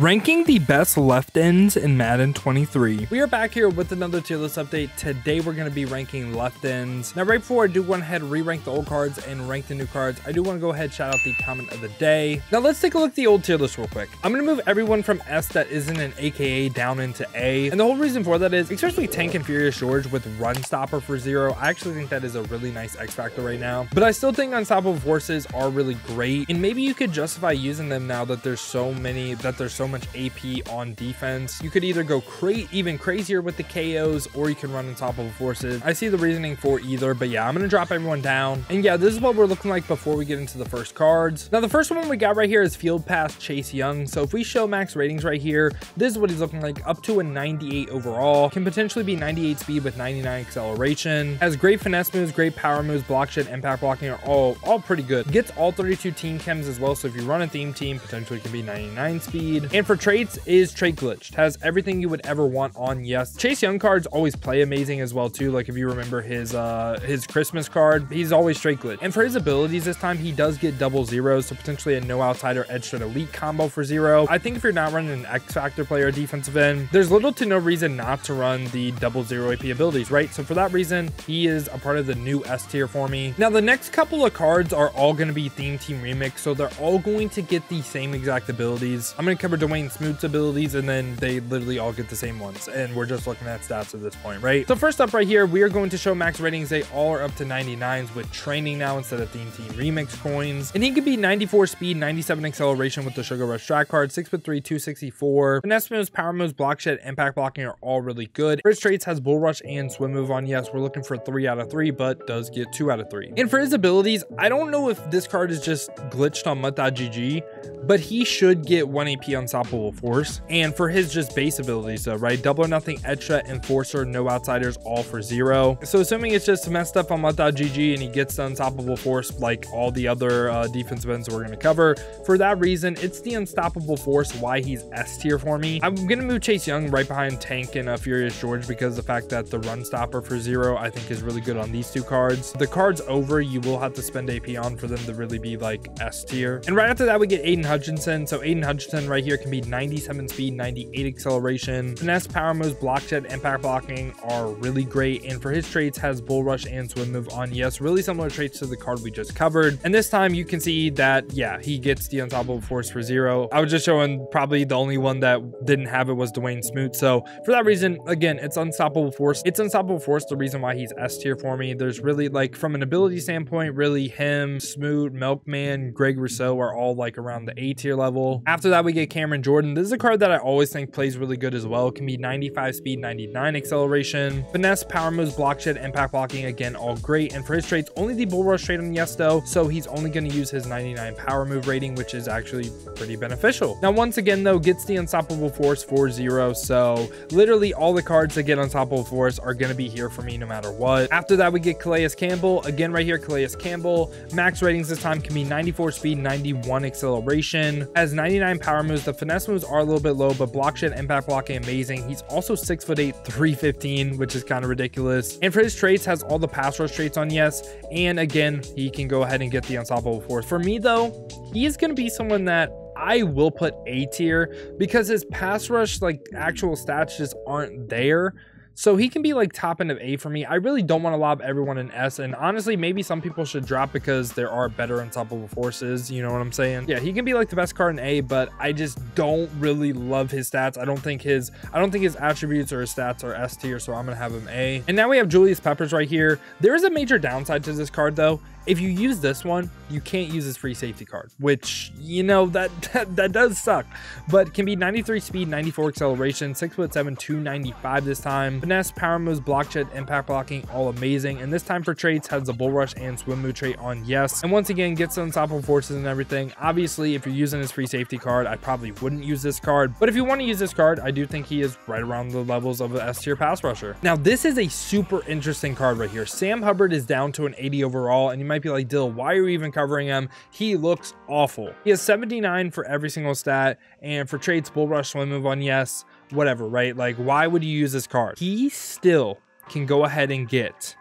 Ranking the best left ends in Madden 23. We are back here with another tier list update. Today we're going to be ranking left ends. Now, right before I do go ahead and re-rank the old cards and rank the new cards, I do want to go ahead and shout out the comment of the day. Now let's take a look at the old tier list real quick. I'm going to move everyone from S that isn't an AKA down into A. And the whole reason for that is, especially Tank and Furious George with Run Stopper for 0, I actually think that is a really nice X factor right now. But I still think Unstoppable Forces are really great. And maybe you could justify using them now that there's so much AP on defense. You could either go even crazier with the KOs, or you can run Unstoppable Forces. I see the reasoning for either, but yeah, I'm gonna drop everyone down. And yeah, this is what we're looking like before we get into the first cards. Now the first one we got right here is Field Pass Chase Young. So if we show max ratings right here, this is what he's looking like, up to a 98 overall, can potentially be 98 speed with 99 acceleration, has great finesse moves, great power moves, block shit, impact blocking are all pretty good. Gets all 32 team chems as well, so if you run a theme team, potentially can be 99 speed. And for traits is trait glitched, has everything you would ever want on. Yes, Chase Young cards always play amazing as well too, like if you remember his Christmas card, he's always trait glitched. And for his abilities this time, he does get double zeros, so potentially a no outsider edge to elite combo for 0. I think if you're not running an X factor player defensive end, there's little to no reason not to run the double zero AP abilities, right? So for that reason, he is a part of the new S tier for me. Now the next couple of cards are all going to be theme team remix, so they're all going to get the same exact abilities. I'm going to cover Dwayne Smoot's abilities, and then they literally all get the same ones, and we're just looking at stats at this point, right? So first up right here, we are going to show max ratings. They all are up to 99s with training now instead of theme team remix coins, and he could be 94 speed, 97 acceleration with the Sugar Rush track card, 6'3", 264. Finesse moves, power moves, block shed, impact blocking are all really good. For his traits, has bull rush and swim move on. Yes, we're looking for 3 out of 3, but does get 2 out of 3. And for his abilities, I don't know if this card is just glitched on mut.gg, but he should get 1 AP Unstoppable Force. And for his just base abilities though, right, Double or Nothing, Etcha, Enforcer, no outsiders, all for 0. So assuming it's just messed up on mut.gg and he gets the Unstoppable Force like all the other defensive ends we're going to cover, for that reason it's the Unstoppable Force why he's S tier for me. I'm going to move Chase Young right behind Tank and Furious George because the fact that the Run Stopper for 0 I think is really good on these two cards. The cards over, you will have to spend AP on for them to really be like S tier. And right after that we get Aiden Hutchinson. So Aiden Hutchinson right here can be 97 speed, 98 acceleration. Finesse, power moves, block shed, impact blocking are really great. And for his traits, has bull rush and swim move on. Yes, really similar traits to the card we just covered. And this time you can see that, yeah, he gets the Unstoppable Force for 0. I was just showing probably the only one that didn't have it was Dwayne Smoot. So for that reason, again, it's Unstoppable Force. It's Unstoppable Force, the reason why he's S tier for me. There's really like from an ability standpoint, really him, Smoot, Milkman, Greg Rousseau are all like around the A tier level. After that, we get Cam Jordan. This is a card that I always think plays really good as well. It can be 95 speed, 99 acceleration, finesse, power moves, block shed, impact blocking, again all great. And for his traits, only the bull rush trait on Yes though, so he's only going to use his 99 power move rating, which is actually pretty beneficial. Now once again though, gets the Unstoppable Force for 0, so literally all the cards that get Unstoppable Force are going to be here for me no matter what. After that we get Calais Campbell. Again right here, Calais Campbell, max ratings this time can be 94 speed, 91 acceleration, has 99 power moves. The finesse moves are a little bit low, but block shed, impact blocking amazing. He's also 6'8", 315, which is kind of ridiculous. And for his traits, has all the pass rush traits on Yes, and again he can go ahead and get the Unstoppable Force. For me though, he is going to be someone that I will put A tier because his pass rush like actual stats just aren't there. So he can be like top end of A for me. I really don't want to lob everyone in S, and honestly, maybe some people should drop because there are better Unstoppable Forces. You know what I'm saying? Yeah, he can be like the best card in A, but I just don't really love his stats. I don't think his attributes or his stats are S tier, so I'm gonna have him A. And now we have Julius Peppers right here. There is a major downside to this card though. If you use this one, you can't use his free safety card, which, you know, that does suck, but can be 93 speed, 94 acceleration, 6'7", 295 this time. Finesse, power moves, block shed, impact blocking, all amazing. And this time for traits, has the bull rush and swim move trait on Yes. And once again, gets the Unstoppable Forces and everything. Obviously, if you're using his free safety card, I probably wouldn't use this card, but if you want to use this card, I do think he is right around the levels of an S tier pass rusher. Now, this is a super interesting card right here. Sam Hubbard is down to an 80 overall, and you might be like, Dill, why are you even covering him? He looks awful. He has 79 for every single stat, and for traits, bull rush, swim move on Yes, whatever, right? Like, why would you use this card? He still can go ahead and get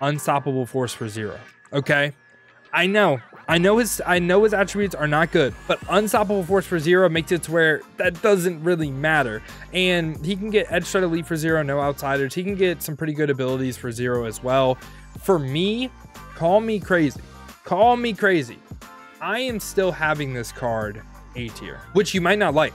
Unstoppable Force for 0. Okay, I know I know his attributes are not good, but unstoppable force for zero makes it to where that doesn't really matter. And he can get edge shot elite for zero, no outsiders. He can get some pretty good abilities for zero as well. For me, call me crazy. Call me crazy. I am still having this card A tier, which you might not like,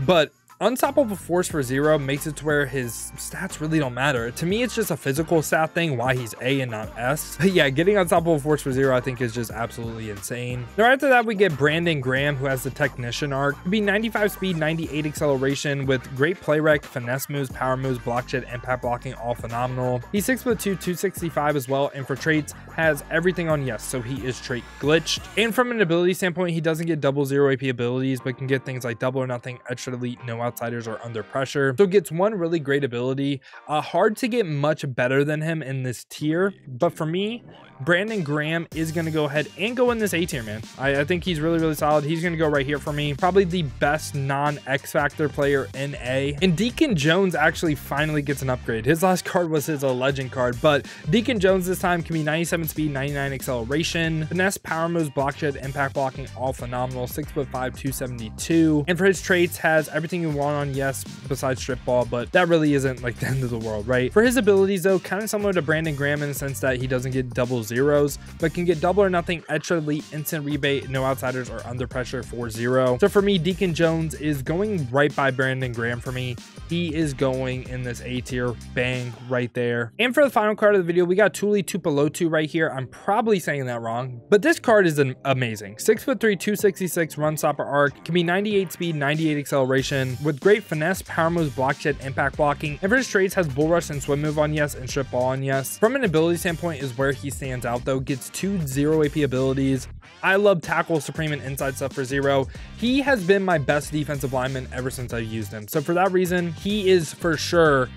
but unstoppable force for zero makes it to where his stats really don't matter. To me, it's just a physical stat thing, why he's A and not S. But yeah, getting unstoppable force for zero, I think is just absolutely insane. Now, after that, we get Brandon Graham, who has the technician arc. It'd be 95 speed, 98 acceleration with great play rec, finesse moves, power moves, block shed, impact blocking, all phenomenal. He's 6'2", 265 as well. And for traits, has everything on yes, so he is trait glitched. And from an ability standpoint, he doesn't get double zero AP abilities, but can get things like double or nothing, extra elite, no outsiders are under pressure, so gets one really great ability. Hard to get much better than him in this tier, but for me, Brandon Graham is going to go ahead and go in this A tier, man. I think he's really solid. He's going to go right here for me. Probably the best non-X Factor player in A. And Deacon Jones actually finally gets an upgrade. His last card was his legend card, but Deacon Jones this time can be 97 speed, 99 acceleration, finesse, power moves, block shed, impact blocking, all phenomenal. 6'5", 272. And for his traits, has everything you want on yes besides strip ball, but that really isn't like the end of the world, right? For his abilities though, kind of similar to Brandon Graham in the sense that he doesn't get double zeros, but can get double or nothing, extra elite, instant rebate, no outsiders or under pressure for zero. So for me, Deacon Jones is going right by Brandon Graham for me. He is going in this A tier, bang, right there. And for the final card of the video, we got Tuli Tupelotu right here. I'm probably saying that wrong, but this card is amazing. 6'3", 266 run stopper arc, can be 98 speed, 98 acceleration, with great finesse, power moves, block shed, impact blocking. And for his traits, has bull rush and swim move on yes and strip ball on yes. From an ability standpoint is where he stands out though. Gets 2 0 AP abilities. I love tackle, supreme, and inside stuff for zero. He has been my best defensive lineman ever since I've used him. So for that reason, he is for sure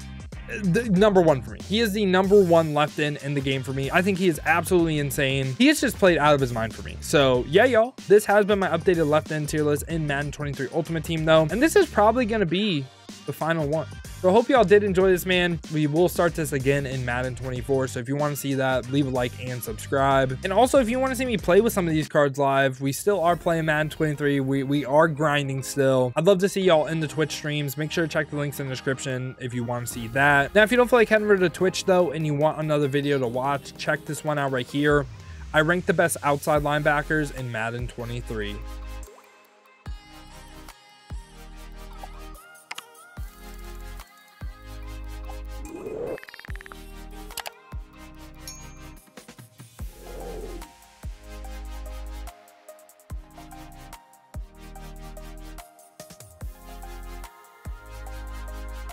the number one for me. He is the #1 left in the game for me. I think he is absolutely insane. He has just played out of his mind for me. So yeah, y'all, this has been my updated left in tier list in Madden 23 Ultimate Team though, and this is probably going to be the final one. So I hope y'all did enjoy this, man. We will start this again in Madden 24. So if you want to see that, leave a like and subscribe. And also, if you want to see me play with some of these cards live, we still are playing Madden 23. We are grinding still. I'd love to see y'all in the Twitch streams. Make sure to check the links in the description if you want to see that. Now, if you don't feel like heading over to Twitch though, and you want another video to watch, check this one out right here. I rank the best outside linebackers in Madden 23.